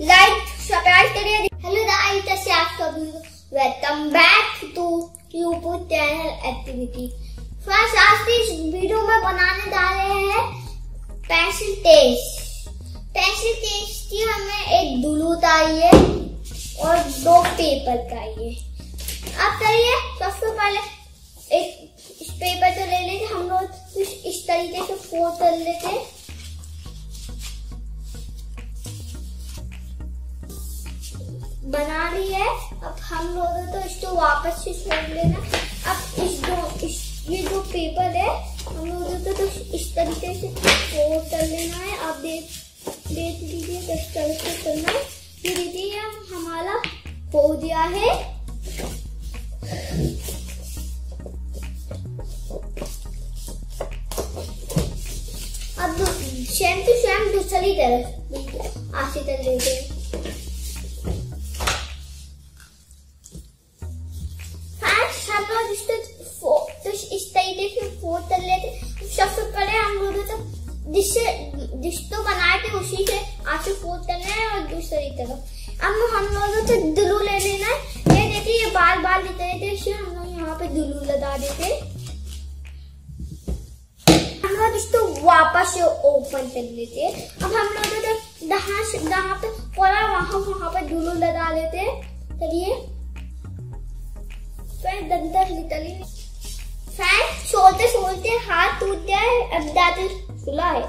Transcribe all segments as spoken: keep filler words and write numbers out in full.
Like subscribe करिए। Hello guys, कैसे आप सभी, welcome back to YouTube channel activity. Friends, आज इस वीडियो में बनाने जा रहे हैं पेंसिल टेस्ट। पेंसिल टेस्ट की हमें एक दुलू चाहिए और दो पेपर चाहिए। अब चलिए सबसे पहले एक इस पेपर को ले लेते, हम लोग कुछ इस तरीके से फोल्ड कर लेते। बना रही है, अब हम लोगों तो इसको वापस से छोड़ लेना। अब इस दो इस ये जो पेपर है, हम लोगों तो, तो इस तरीके से फोल्ड कर लेना है। आप देख देख लीजिए किस तरीके से करना है। ये देखिए हमारा हो गया है। अब सेम टू सेम दूसरी तरफ आशे कर लेते हैं। सबसे पहले हम लोग तो जिससे जिस तो बनाए थे उसी से आंसू फोल्ड करना है और दूसरी तरफ। अब हम लोग तो दुलू ले लेना है। ये देखिए ये बाल बाल लेते रहते, इसे हम लोग यहाँ पे दुलू लगा देते। हम लोग इसको वापस से ओपन कर लेते हैं। अब हम लोग तो जहाँ जहाँ पे पूरा वहाँ वहाँ पे दुलू लगा लेते हैं। चलिए फिर दंदर निकली। फ्रेंड्स, सोते सोते हाथ टूट गया है, अब दांत खुला है।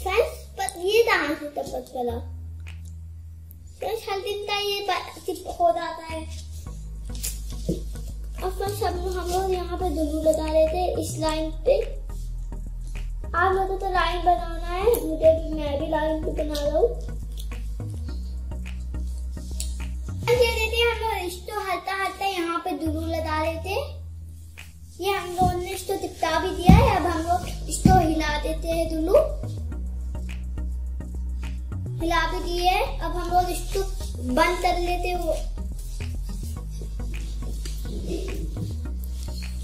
फ्रेंड्स, पर ये दांत तब तक खुला। फ्रेंड्स, हर दिन का ये चिप हो जाता है। और फ्रेंड्स, हम हम लोग यहाँ पे दुलू लगा लेते हैं इस लाइन पे। आप लोगों तो लाइन बनाना है, मुझे भी मैं भी लाइन पे बना रहा हूँ। दुलू लगा लेते, ये हम लोगों ने इसको चिपका भी दिया है। अब हम लोग इसको हिला देते हैं, दुलू हिला भी दी है। अब हम लोग इसको बंद कर लेते हो।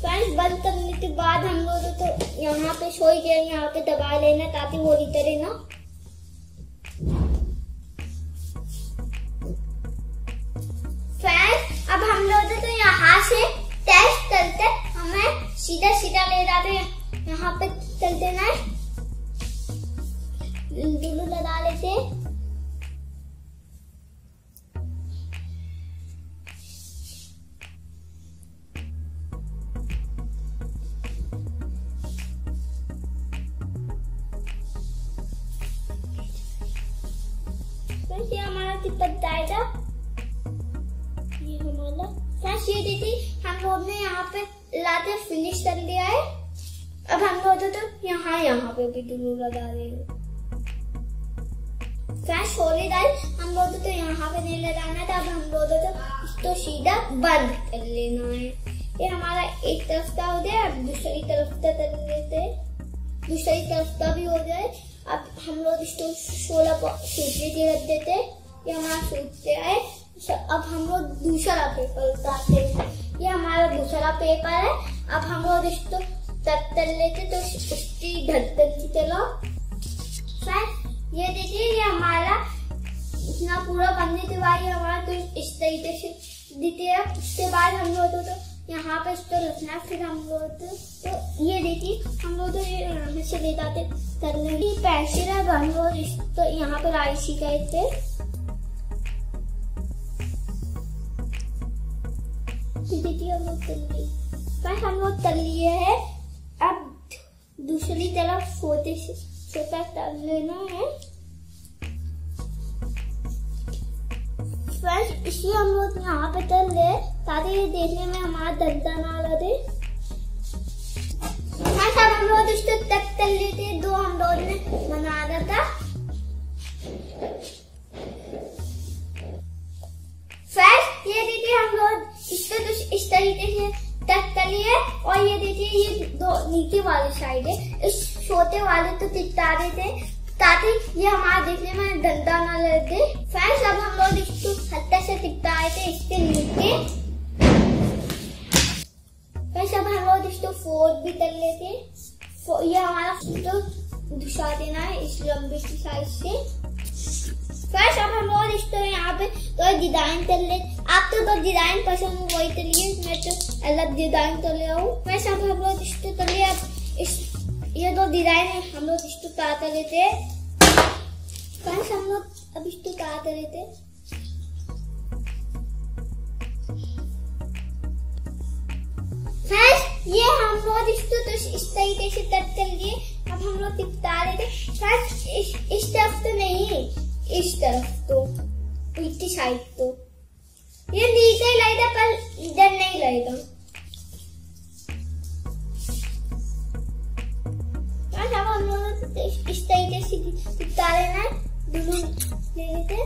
फ्रेंड्स, बंद करने के बाद हम लोग तो यहाँ पे सोई गए, यहाँ पे दबा लेना ताकि वो रीते रहना। अब हम लोग तो यहाँ से टेस्ट करते, हमें सीधा सीधा ले जाते हैं। यहाँ पे चलते ना दुलू लगा लेते। तो हमारा चिपक जाएगा। फ्रेंड्स, ये दीदी हम लोग ने यहाँ पे लाते फिनिश कर दिया है। अब हम लोग तो यहाँ यहाँ पे भी दुलू लगा देंगे। फ्रेंड्स, होली गाइस, हम लोग तो यहाँ पे नहीं लगाना था। अब हम लोग तो इसको सीधा बंद कर लेना है। ये हमारा एक तरफ का हो गया, अब दूसरी तरफ का कर लेते हैं। दूसरी तरफ का भी हो जाए। अब हम लोग इसको सोलह सूत्रे के रख देते हैं। ये हमारा सूत्र है। अब हम लोग दूसरा पेपर उतारते हैं। ये हमारा दूसरा पेपर है। अब हम लोग इसको तत्तर लेते तो इसकी धड़कन की चलो। ये देखिए ये हमारा इतना पूरा बनने के बाद हमारा तो इस तरीके से देते हैं। उसके बाद हम लोग तो, तो यहाँ पे इसको रखना। फिर हम लोग तो, तो ये देखिए हम लोग तो ये से ले जाते करने की पैसे अब हम लोग इसको यहाँ पे राइसी कहते। देखिए हम लोग तल लिए। फ्रेंड्स, हम लोग तल लिए है। अब दूसरी तरफ सोते सोता तल लेना है। फ्रेंड्स, इसलिए हम लोग यहाँ पे तल ले ताकि ये देखने में हमारा धंधा ना लगे। फ्रेंड्स, अब हम लोग इसको तक तल लेते, दो हम लोग ने बनाया था। फ्रेंड्स, ये देखिए हम लोग इसको तो इस तरीके से तक करिए। और ये देखिए ये दो नीचे वाले साइड है, इस छोटे वाले तो चिपका देते ताकि ये हमारा देखने में धंधा ना लगे। फ्रेंड्स, अब हम लोग इसको हत्ता से चिपकाए थे इसके नीचे। फ्रेंड्स, अब हम लोग इसको फोल्ड भी कर लेते। ये हमारा तो घुसा देना है इस लंबी की साइड से। फर्स्ट आप हम और रिश्ते हैं यहाँ पे तो डिजाइन कर ले। आप तो बस डिजाइन पसंद वही कर लिए, मैं तो अलग डिजाइन कर ले आऊँ। फर्स्ट आप हम लोग रिश्ते कर लिए। अब इस ये दो डिजाइन है हम लोग रिश्ते काटते रहते हैं। फर्स्ट हम लोग अब रिश्ते काटते रहते हैं। फर्स्ट ये हम लोग रिश्ते तो इस तरीके से कट कर लिए। अब हम लोग चिपका लेते फर्स्ट इस, इस तरफ तो नहीं, इस तरफ तो इसी साइड तो ये नीचे लगेगा पर इधर नहीं लगेगा। बस अब हम लोग इस तरीके से चिपका लेना, दोनों ले लेते।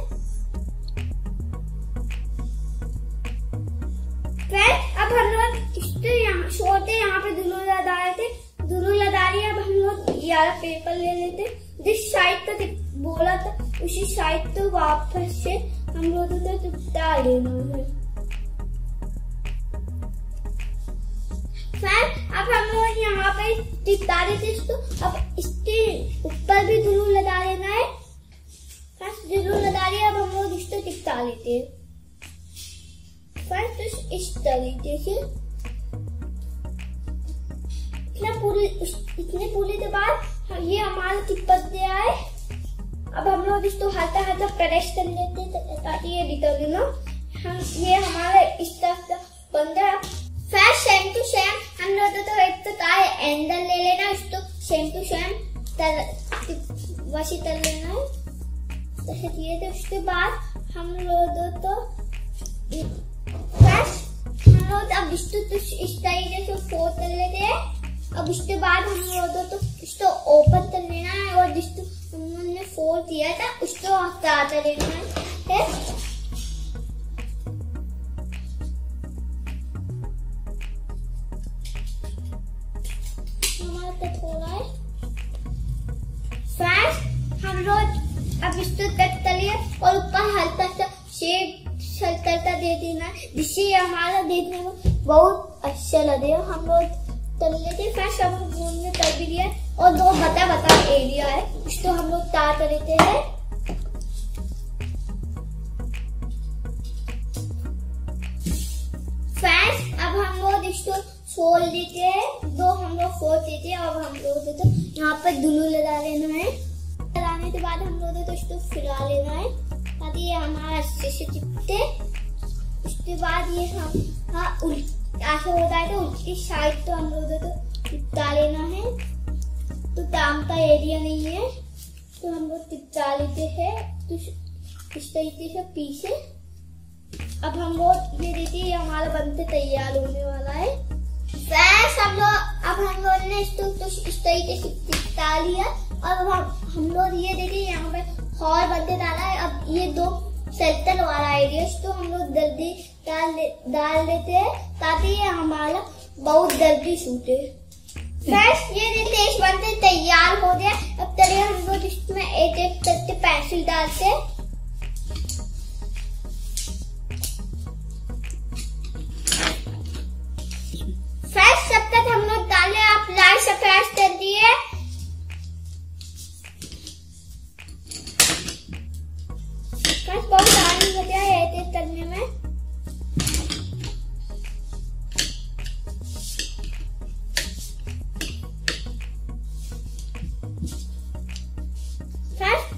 फ्रेंड्स अब हम लोग इसको यहाँ छोटे यहाँ पे दोनों लगा लेते, दोनों लगा लिए। अब हम लोग यार पेपर ले लेते, जिस साइड पे बोला था उसी साइड तो वापस से हम लोग उधर चिपका लेना है। फ्रेंड अब हम लोग यहाँ पे चिपका देते इसको। अब इसके ऊपर भी दोनों लगा लेना है। फर्स्ट दोनों लगा लिए। अब हम लोग इसको चिपका लेते हैं फर्स्ट इस तरीके से पूरे इतने पूरे के बाद ये हमारा चिपक गया है। अब हम लोग इसको हल्का हल्का प्रेस कर लेते हैं ताकि ये निकल ना। हम ये हमारा इस तरफ बन गया। फर्स्ट सेम टू सेम हम लोग तो एक तो का एंगल ले लेना, इसको सेम टू सेम तर वैसे कर लेना है जैसे किए थे। उसके बाद हम लोग तो फर्स्ट हम लोग अब इसको तो इस तरीके से फोल्ड कर लेते हैं। अब इसके बाद हम लोगों तो इसको ओपन कर लेना है और जिसको हमने फोल्ड किया था उसको हटाते लेना है। फ्रेंड्स हम लोग अब इसको कट कर लिए और ऊपर हल्का सा शेप करता दे देना, जिससे हमारा देखने में बहुत अच्छा लगे। हम लोग कर लेते फ्रेंड्स हम लोग गोल में कर भी लिया और दो बता बता एरिया है उसको हम लोग तार कर लेते हैं। फ्रेंड्स अब हम लोग इसको फोल्ड देते हैं, दो हम लोग फोल्ड देते हैं। अब हम लोग तो यहाँ पर दुल्हन लगा लेना है, लगाने के बाद हम लोग तो इसको फिरा लेना है ताकि ये हमारा अच्छे से चिपके। उसके बाद ये हम हाँ उल्ट ऐसा होता है तो उसकी साइड तो हम लोगों को चिपका लेना है, तो काम का एरिया नहीं है तो हम लोग चिपका लेते हैं तो इस तरीके से पीछे। अब हम लोग ये देखिए ये हमारा बनते तैयार होने वाला है। फ्रेंड्स हम लोग अब हम लोग ने इसको तो इस तरीके से चिपका लिया और हम हम लोग ये देखिए यहाँ पे हॉल बनते डाला है। अब ये दो सर्कल वाला एरिया तो हम लोग जल्दी डाल डाल देते हैं ताकि ये हमारा बहुत जल्दी सूटे। फ्रेंड्स ये देखते इस बनते तैयार हो गया। अब चलिए हम लोग इसमें एक एक करके पेंसिल डालते हैं। फ्रेंड्स जब तक हम लोग डाले आप लाइक सब्सक्राइब कर दिए। बहुत आनंद होता है एक एक करने में।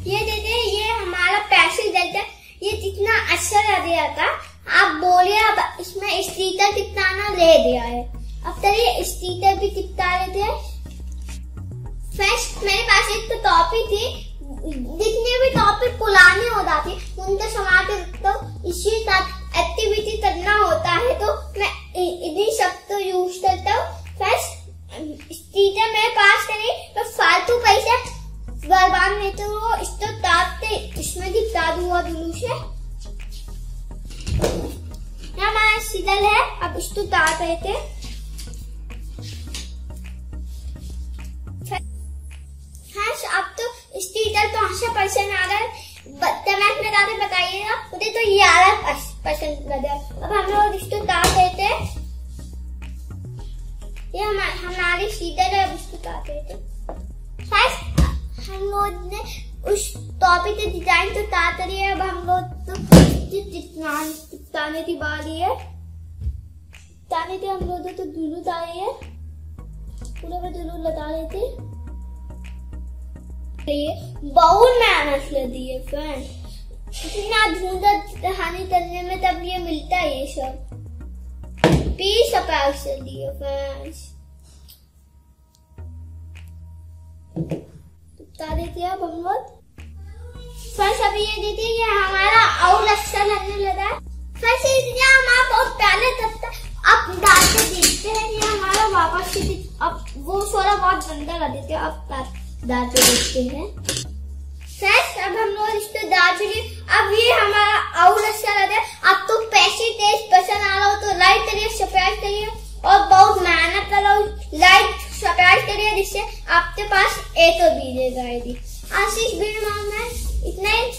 ये देखिए ये हमारा पेंसिल जलता ये कितना अच्छा लग रहा था। आप बोलिए अब इसमें स्टीकर कितना ना रह गया है, अब चलिए स्टीकर भी चिपका लेते हैं। फर्स्ट मेरे पास एक तो टॉपी थी, जितने भी टॉपी पुराने हो जाते उनका समाज तो इसी साथ एक्टिविटी करना होता है तो मैं इन्हीं सब तो यूज करता हूँ। फर्स्ट स्टीकर मेरे पास नहीं तो फालतू पैसा बर्बाद में तो वो इस तो तापते इसमें दिखता हुआ जुलूस है हमारा सीधल है। अब इसको ताप रहे थे। अब तो स्टीकर तो अच्छा पसंद आ रहा है, कमेंट में जाकर बताइएगा मुझे तो ये आ रहा पसंद लग रहा है। अब हम लोग इसको ताप देते हैं, ये हमारी सीधल है। अब इसको ताप देते हैं। हम लोग ने उस टॉपिक के डिजाइन तो तातरी है। अब हम लोग तो जितना ताने थी बारी है, ताने थे हम लोग तो दुलू तारी है, पूरा पर दुलू लगा लेते। बहुत मेहनत लगी है फ्रेंड, इतना ढूंढा हानि करने में तब ये मिलता है ये सब। पीस ऑफ एक्शन दिए फ्रेंड्स। अब हम लोग फर्स्ट अभी ये देखिए ये हमारा और अच्छा लगने लगा। फर्स्ट इसलिए हम आप और पहले तब तक आप डालते देखते हैं, ये हमारा वापस से अब वो थोड़ा बहुत गंदा कर देते हैं, अब डालते देखते हैं। फर्स्ट अब हम लोग इसको डाल चुके, अब ये हमारा और अच्छा लगा। अब तो पैसे टेस्ट पसंद आ रहा हो तो लाइक करिए, सब्सक्राइब करिए और बहुत मेहनत कर रहा हूँ, लाइक सब्सक्राइब करिए जिससे आपके पास ए तो बीजेगा। आशीष बिन मांगना इतना ही।